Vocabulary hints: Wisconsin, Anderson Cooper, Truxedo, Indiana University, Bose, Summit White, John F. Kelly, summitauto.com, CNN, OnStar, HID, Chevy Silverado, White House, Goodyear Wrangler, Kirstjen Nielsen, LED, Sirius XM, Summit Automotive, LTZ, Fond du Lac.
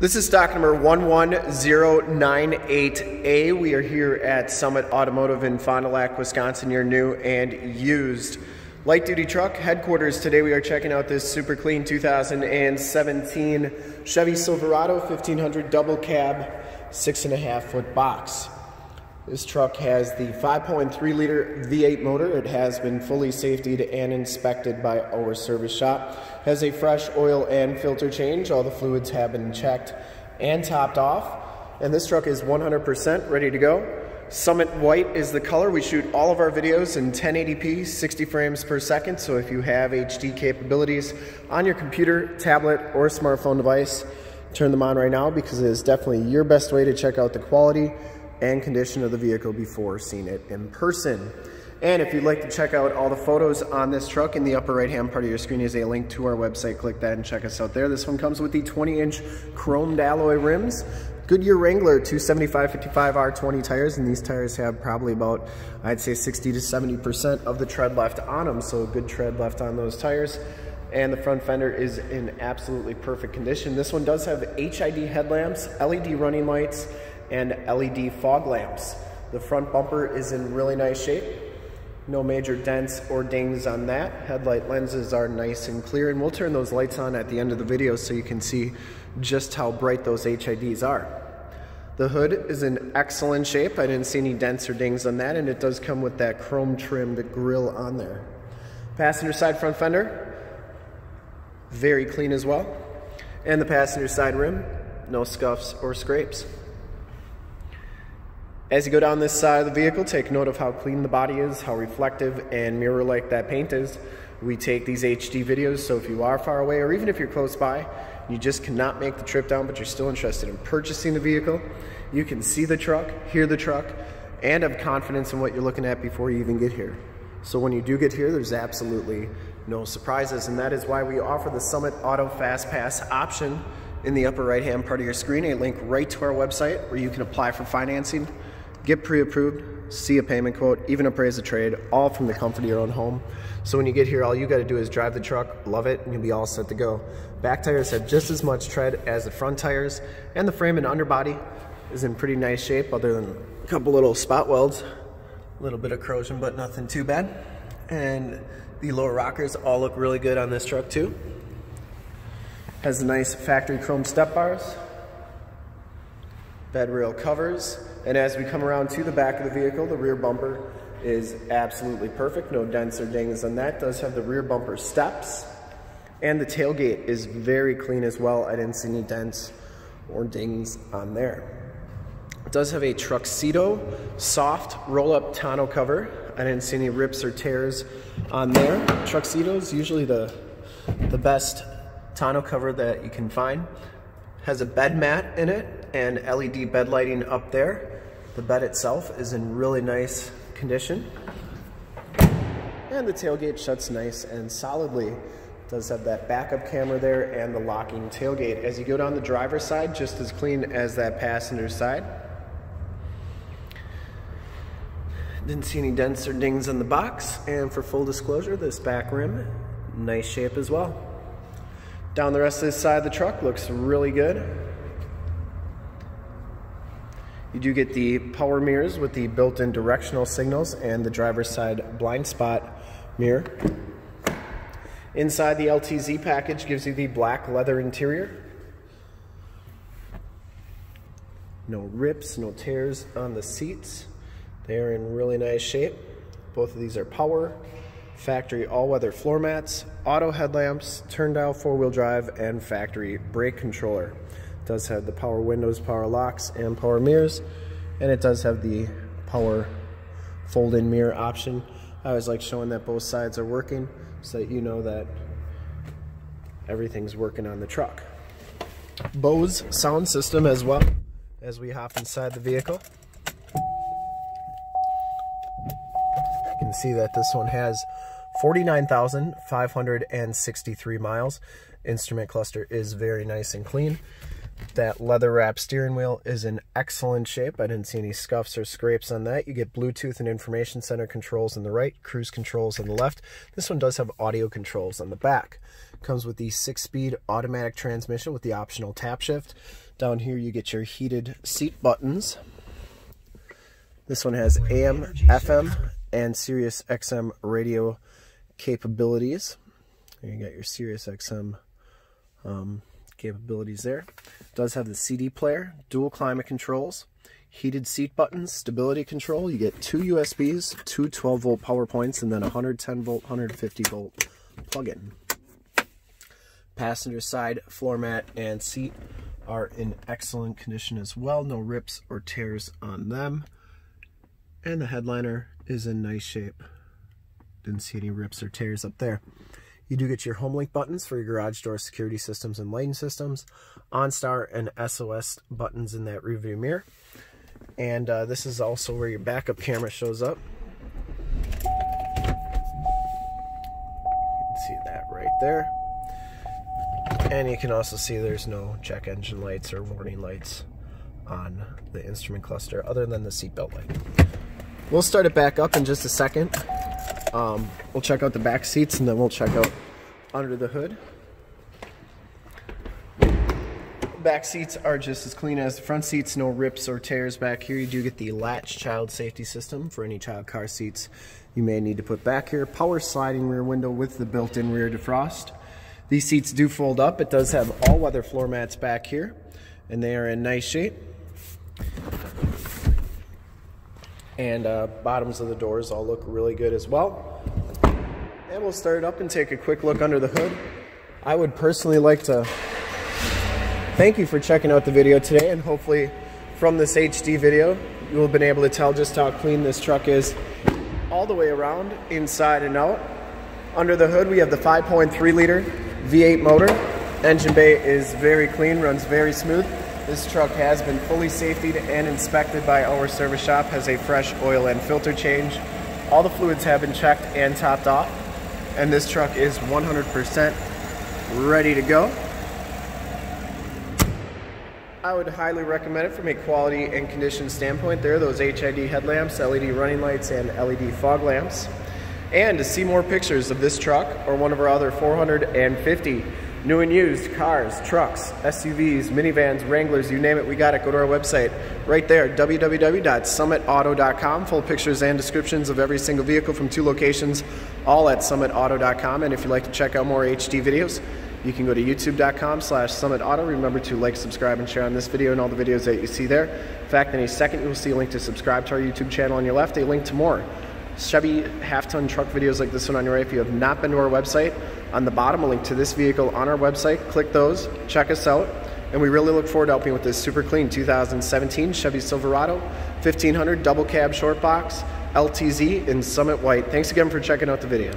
This is stock number 11098A. We are here at Summit Automotive in Fond du Lac, Wisconsin, your new and used light duty truck headquarters. Today we are checking out this super clean 2017 Chevy Silverado 1500 double cab 6.5 foot box. This truck has the 5.3 liter V8 motor. It has been fully safetied and inspected by our service shop. Has a fresh oil and filter change. All the fluids have been checked and topped off. And this truck is 100% ready to go. Summit White is the color. We shoot all of our videos in 1080p, 60 frames per second. So if you have HD capabilities on your computer, tablet, or smartphone device, turn them on right now because it is definitely your best way to check out the quality and condition of the vehicle before seeing it in person. And if you'd like to check out all the photos on this truck, in the upper right hand part of your screen is a link to our website. Click that and check us out there. This one comes with the 20-inch chromed alloy rims, Goodyear Wrangler 275/55R20 tires, and these tires have probably about, I'd say, 60 to 70% of the tread left on them, so a good tread left on those tires. And the front fender is in absolutely perfect condition. This one does have HID headlamps, LED running lights, and LED fog lamps. The front bumper is in really nice shape. No major dents or dings on that. Headlight lenses are nice and clear, and we'll turn those lights on at the end of the video so you can see just how bright those HIDs are. The hood is in excellent shape. I didn't see any dents or dings on that, and it does come with that chrome trimmed grille on there. Passenger side front fender, very clean as well. And the passenger side rim, no scuffs or scrapes. As you go down this side of the vehicle, take note of how clean the body is, how reflective and mirror-like that paint is. We take these HD videos, so if you are far away or even if you're close by, you just cannot make the trip down, but you're still interested in purchasing the vehicle, you can see the truck, hear the truck, and have confidence in what you're looking at before you even get here. So when you do get here, there's absolutely no surprises, and that is why we offer the Summit Auto Fast Pass option. In the upper right-hand part of your screen, a link right to our website where you can apply for financing, get pre-approved, see a payment quote, even appraise a trade, all from the comfort of your own home. So when you get here, all you gotta do is drive the truck, love it, and you'll be all set to go. Back tires have just as much tread as the front tires, and the frame and underbody is in pretty nice shape other than a couple little spot welds, a little bit of corrosion, but nothing too bad. And the lower rockers all look really good on this truck too. Has the nice factory chrome step bars, bed rail covers, and as we come around to the back of the vehicle, the rear bumper is absolutely perfect. No dents or dings on that. Does have the rear bumper steps, and the tailgate is very clean as well. I didn't see any dents or dings on there. It does have a Truxedo soft roll-up tonneau cover. I didn't see any rips or tears on there. Truxedo is usually the best tonneau cover that you can find. Has a bed mat in it and LED bed lighting up there. The bed itself is in really nice condition. And the tailgate shuts nice and solidly. Does have that backup camera there and the locking tailgate. As you go down the driver's side, just as clean as that passenger side. Didn't see any dents or dings in the box. And for full disclosure, this back rim, nice shape as well. Down the rest of this side of the truck looks really good. You do get the power mirrors with the built-in directional signals and the driver's side blind spot mirror. Inside, the LTZ package gives you the black leather interior. No rips, no tears on the seats. They are in really nice shape. Both of these are power. Factory all-weather floor mats, auto headlamps, turn dial four-wheel drive, and factory brake controller. It does have the power windows, power locks, and power mirrors, and it does have the power fold-in mirror option. I always like showing that both sides are working so that you know that everything's working on the truck. Bose sound system as well, as we hop inside the vehicle. You can see that this one has 49,563 miles. Instrument cluster is very nice and clean. That leather wrapped steering wheel is in excellent shape. I didn't see any scuffs or scrapes on that. You get Bluetooth and information center controls on the right, cruise controls on the left. This one does have audio controls on the back. Comes with the 6-speed automatic transmission with the optional tap shift. Down here you get your heated seat buttons. This one has AM, FM, and Sirius XM radio capabilities. You got your Sirius XM capabilities there. It does have the CD player, dual climate controls, heated seat buttons, stability control. You get 2 USBs, 2 12-volt power points, and then 110-volt, 150-volt plug-in. Passenger side floor mat and seat are in excellent condition as well. No rips or tears on them. And the headliner is in nice shape. Didn't see any rips or tears up there. You do get your HomeLink buttons for your garage door security systems and lighting systems, OnStar and SOS buttons in that rearview mirror. And this is also where your backup camera shows up. You can see that right there. And you can also see there's no check engine lights or warning lights on the instrument cluster other than the seatbelt light. We'll start it back up in just a second. We'll check out the back seats and then we'll check out under the hood. Back seats are just as clean as the front seats, no rips or tears back here. You do get the latch child safety system for any child car seats you may need to put back here. Power sliding rear window with the built-in rear defrost. These seats do fold up. It does have all-weather floor mats back here, and they are in nice shape. And bottoms of the doors all look really good as well. And we'll start it up and take a quick look under the hood. I would personally like to thank you for checking out the video today, and hopefully from this HD video you'll have been able to tell just how clean this truck is all the way around, inside and out. Under the hood we have the 5.3 liter V8 motor. Engine bay is very clean, runs very smooth. This truck has been fully safetied and inspected by our service shop, has a fresh oil and filter change. All the fluids have been checked and topped off, and this truck is 100% ready to go. I would highly recommend it from a quality and condition standpoint. There are those HID headlamps, LED running lights, and LED fog lamps. And to see more pictures of this truck or one of our other 450 new and used cars, trucks, SUVs, minivans, Wranglers, you name it, we got it. Go to our website right there, www.summitauto.com. Full pictures and descriptions of every single vehicle from 2 locations, all at summitauto.com. And if you'd like to check out more HD videos, you can go to youtube.com/summitauto. Remember to like, subscribe, and share on this video and all the videos that you see there. In fact, in a second, you will see a link to subscribe to our YouTube channel on your left, a link to more Chevy half-ton truck videos like this one on your right. If you have not been to our website, on the bottom, a link to this vehicle on our website. Click those, check us out, and we really look forward to helping with this super clean 2017 Chevy Silverado 1500 double cab short box LTZ in Summit White. Thanks again for checking out the video.